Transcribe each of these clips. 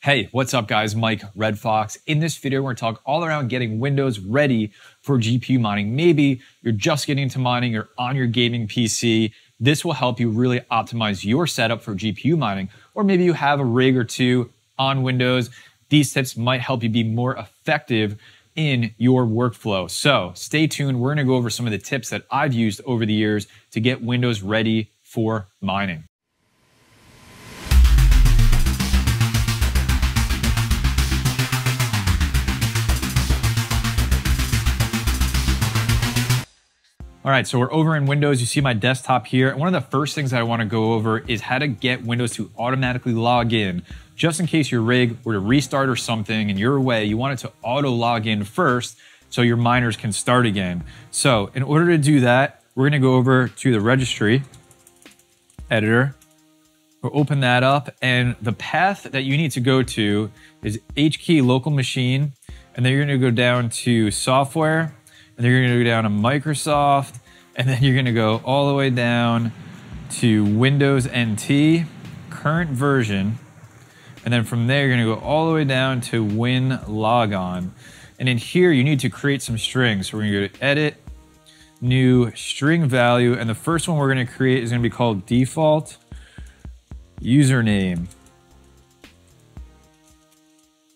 Hey, what's up guys? Mike Red Fox. In this video, we're gonna talk all around getting Windows ready for GPU mining. Maybe you're just getting into mining, you're on your gaming PC. This will help you really optimize your setup for GPU mining. Or maybe you have a rig or two on Windows. These tips might help you be more effective in your workflow. So stay tuned. We're gonna go over some of the tips that I've used over the years to get Windows ready for mining. All right, so we're over in Windows. You see my desktop here. And one of the first things that I wanna go over is how to get Windows to automatically log in. Just in case your rig were to restart or something and you're away, you want it to auto log in first so your miners can start again. So in order to do that, we're gonna go over to the registry editor. We'll open that up, and the path that you need to go to is HKEY local machine, and then you're gonna go down to software, and then you're gonna go down to Microsoft, and then you're gonna go all the way down to Windows NT, current version, and then from there, you're gonna go all the way down to WinLogon. And in here, you need to create some strings. So we're gonna go to Edit, New String Value, and the first one we're gonna create is gonna be called Default Username.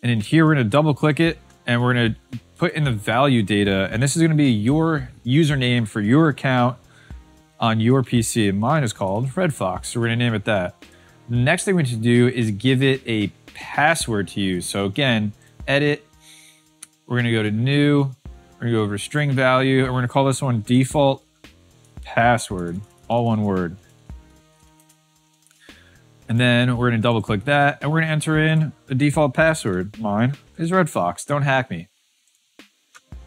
And in here, we're gonna double click it, and we're gonna put in the value data, and this is gonna be your username for your account on your PC. Mine is called Red Fox, so we're gonna name it that. The next thing we need to do is give it a password to use. So again, edit, we're gonna go to new, we're gonna go over string value, and we're gonna call this one default password, all one word. And then we're gonna double click that, and we're gonna enter in the default password. Mine is Red Fox, don't hack me.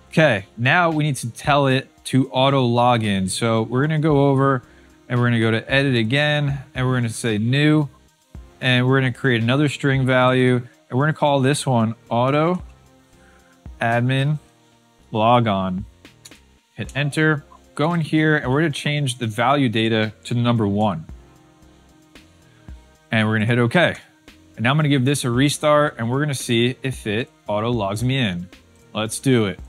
Okay, now we need to tell it to auto log in. So we're gonna go over and we're gonna go to edit again, and we're gonna say new, and we're gonna create another string value, and we're gonna call this one auto admin log on. Hit enter, go in here, and we're gonna change the value data to number 1. And we're gonna hit okay. And now I'm gonna give this a restart, and we're gonna see if it auto logs me in. Let's do it.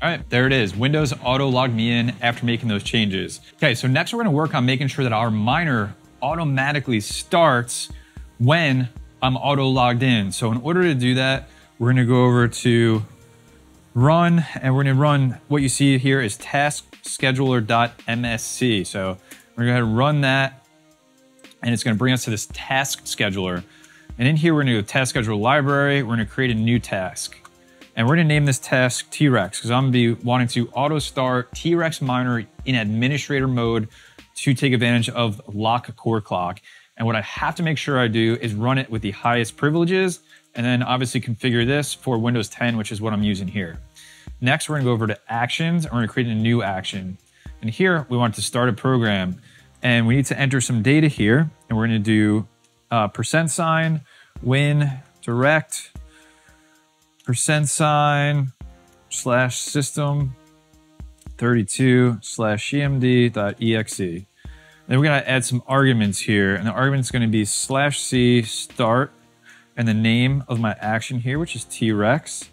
All right, there it is. Windows auto logged me in after making those changes. Okay, so next we're gonna work on making sure that our miner automatically starts when I'm auto logged in. So in order to do that, we're gonna go over to run, and we're gonna run, what you see here is taskscheduler.msc. So we're gonna go ahead and run that, and it's gonna bring us to this task scheduler. And in here, we're gonna go to task scheduler library, we're gonna create a new task. And we're gonna name this task T-Rex, because I'm gonna be wanting to auto start T-Rex miner in administrator mode to take advantage of lock core clock. And what I have to make sure I do is run it with the highest privileges, and then obviously configure this for Windows 10, which is what I'm using here. Next, we're gonna go over to actions, and we're gonna create a new action. And here, we want to start a program, and we need to enter some data here, and we're gonna do %, win, direct, %/system32/emd.exe. Then we're gonna add some arguments here, and the argument's gonna be /c start, and the name of my action here, which is T-Rex.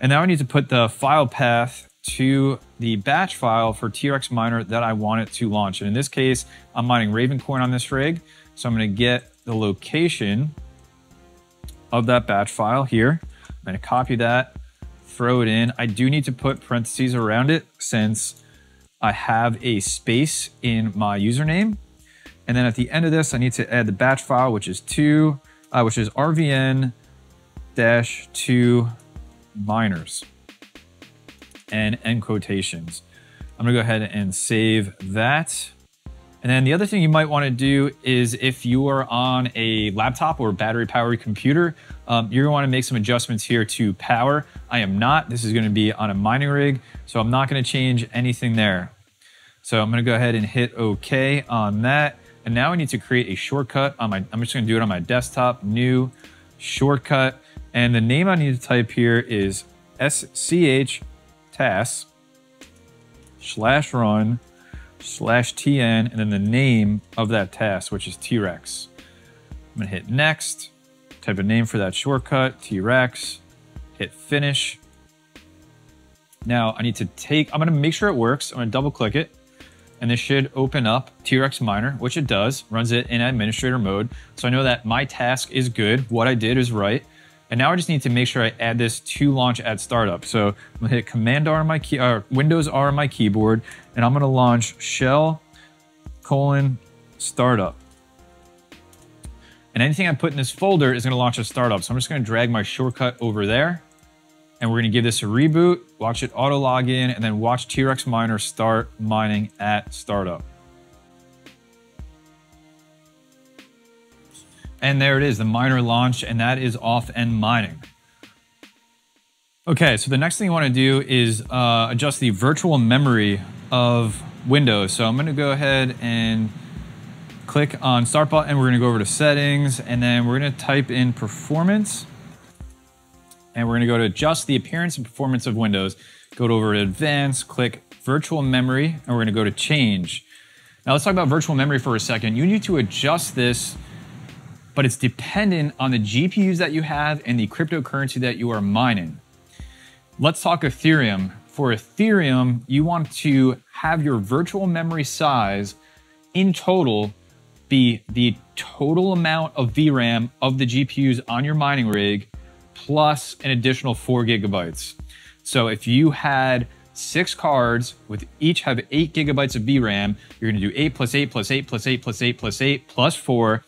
And now I need to put the file path to the batch file for T-Rex miner that I want it to launch. And in this case, I'm mining Ravencoin on this rig. So I'm gonna get the location of that batch file here. I'm gonna copy that, throw it in. I do need to put parentheses around it since I have a space in my username. And then at the end of this, I need to add the batch file, which is rvn-2 miners and end quotations. I'm gonna go ahead and save that. And then the other thing you might want to do is if you are on a laptop or battery-powered computer, you're going to want to make some adjustments here to power. I am not. This is going to be on a mining rig, so I'm not going to change anything there. So I'm going to go ahead and hit OK on that. And now I need to create a shortcut on my, I'm just going to do it on my desktop, new shortcut. And the name I need to type here is sch task/run/tn, and then the name of that task, which is T-Rex. I'm gonna hit next, type a name for that shortcut, T-Rex, hit finish. Now I need to take, I'm gonna make sure it works. I'm gonna double click it and this should open up T-Rex Miner, which it does, runs it in administrator mode. So I know that my task is good, what I did is right. And now I just need to make sure I add this to launch at startup. So I'm gonna hit Command R on my key, or Windows R on my keyboard, and I'm gonna launch shell : startup. And anything I put in this folder is gonna launch a startup. So I'm just gonna drag my shortcut over there and we're gonna give this a reboot, watch it auto log in, and then watch T-Rex Miner start mining at startup. And there it is, the miner launched, and that is off and mining. Okay, so the next thing you wanna do is adjust the virtual memory of Windows. So I'm gonna go ahead and click on Start button. We're gonna go over to Settings, and then we're gonna type in Performance, and we're gonna go to Adjust the Appearance and Performance of Windows. Go over to Advanced, click Virtual Memory, and we're gonna go to Change. Now let's talk about virtual memory for a second. You need to adjust this, but it's dependent on the GPUs that you have and the cryptocurrency that you are mining. Let's talk Ethereum. For Ethereum, you want to have your virtual memory size in total be the total amount of VRAM of the GPUs on your mining rig plus an additional 4 GB. So if you had 6 cards with each have 8 GB of VRAM, you're gonna do 8 + 8 + 8 + 8 + 8 + 8 + 4,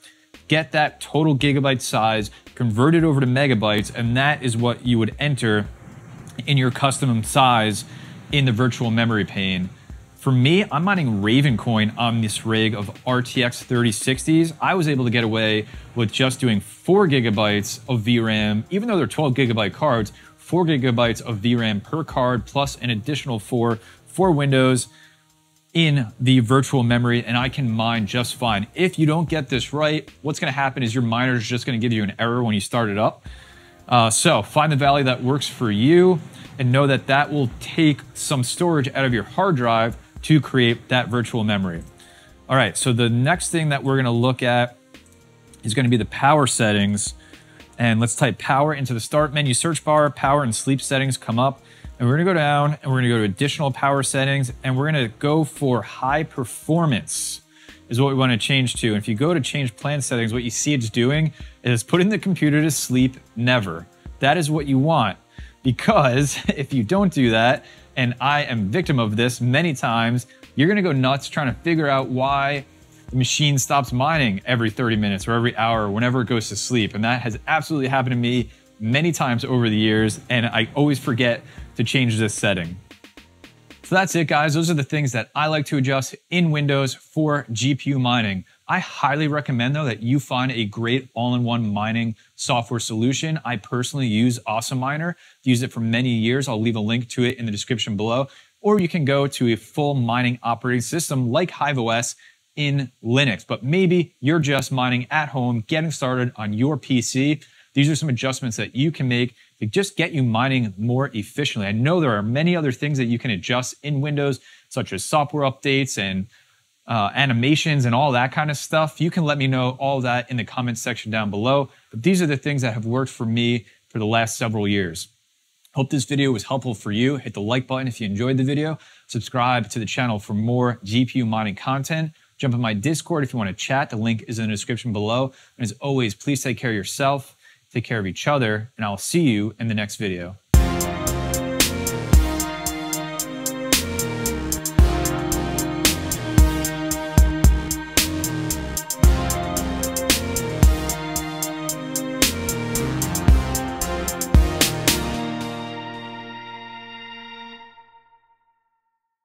get that total gigabyte size, convert it over to megabytes, and that is what you would enter in your custom size in the virtual memory pane. For me, I'm mining Ravencoin on this rig of RTX 3060s. I was able to get away with just doing 4 GB of VRAM, even though they're 12 GB cards, 4 GB of VRAM per card, plus an additional 4 for Windows in the virtual memory, and I can mine just fine. If you don't get this right, what's gonna happen is your miner is just gonna give you an error when you start it up. So find the value that works for you and know that that will take some storage out of your hard drive to create that virtual memory. All right, so the next thing that we're gonna look at is gonna be the power settings. And let's type power into the start menu search bar, power and sleep settings come up. And we're gonna go down and we're gonna go to additional power settings and we're gonna go for high performance is what we wanna change to. And if you go to change plan settings, what you see it's doing is putting the computer to sleep never. That is what you want, because if you don't do that, and I am victim of this many times, you're gonna go nuts trying to figure out why the machine stops mining every 30 minutes or every hour, whenever it goes to sleep. And that has absolutely happened to me many times over the years, and I always forget to change this setting. So that's it, guys. Those are the things that I like to adjust in Windows for GPU mining. I highly recommend, though, that you find a great all-in-one mining software solution. I personally use Awesome Miner. I've used it for many years. I'll leave a link to it in the description below. Or you can go to a full mining operating system like HiveOS in Linux. But maybe you're just mining at home, getting started on your PC. These are some adjustments that you can make to just get you mining more efficiently. I know there are many other things that you can adjust in Windows, such as software updates and animations and all that kind of stuff. You can let me know all that in the comments section down below. But these are the things that have worked for me for the last several years. Hope this video was helpful for you. Hit the like button if you enjoyed the video. Subscribe to the channel for more GPU mining content. Jump in my Discord if you want to chat. The link is in the description below. And as always, please take care of yourself. Take care of each other, and I'll see you in the next video.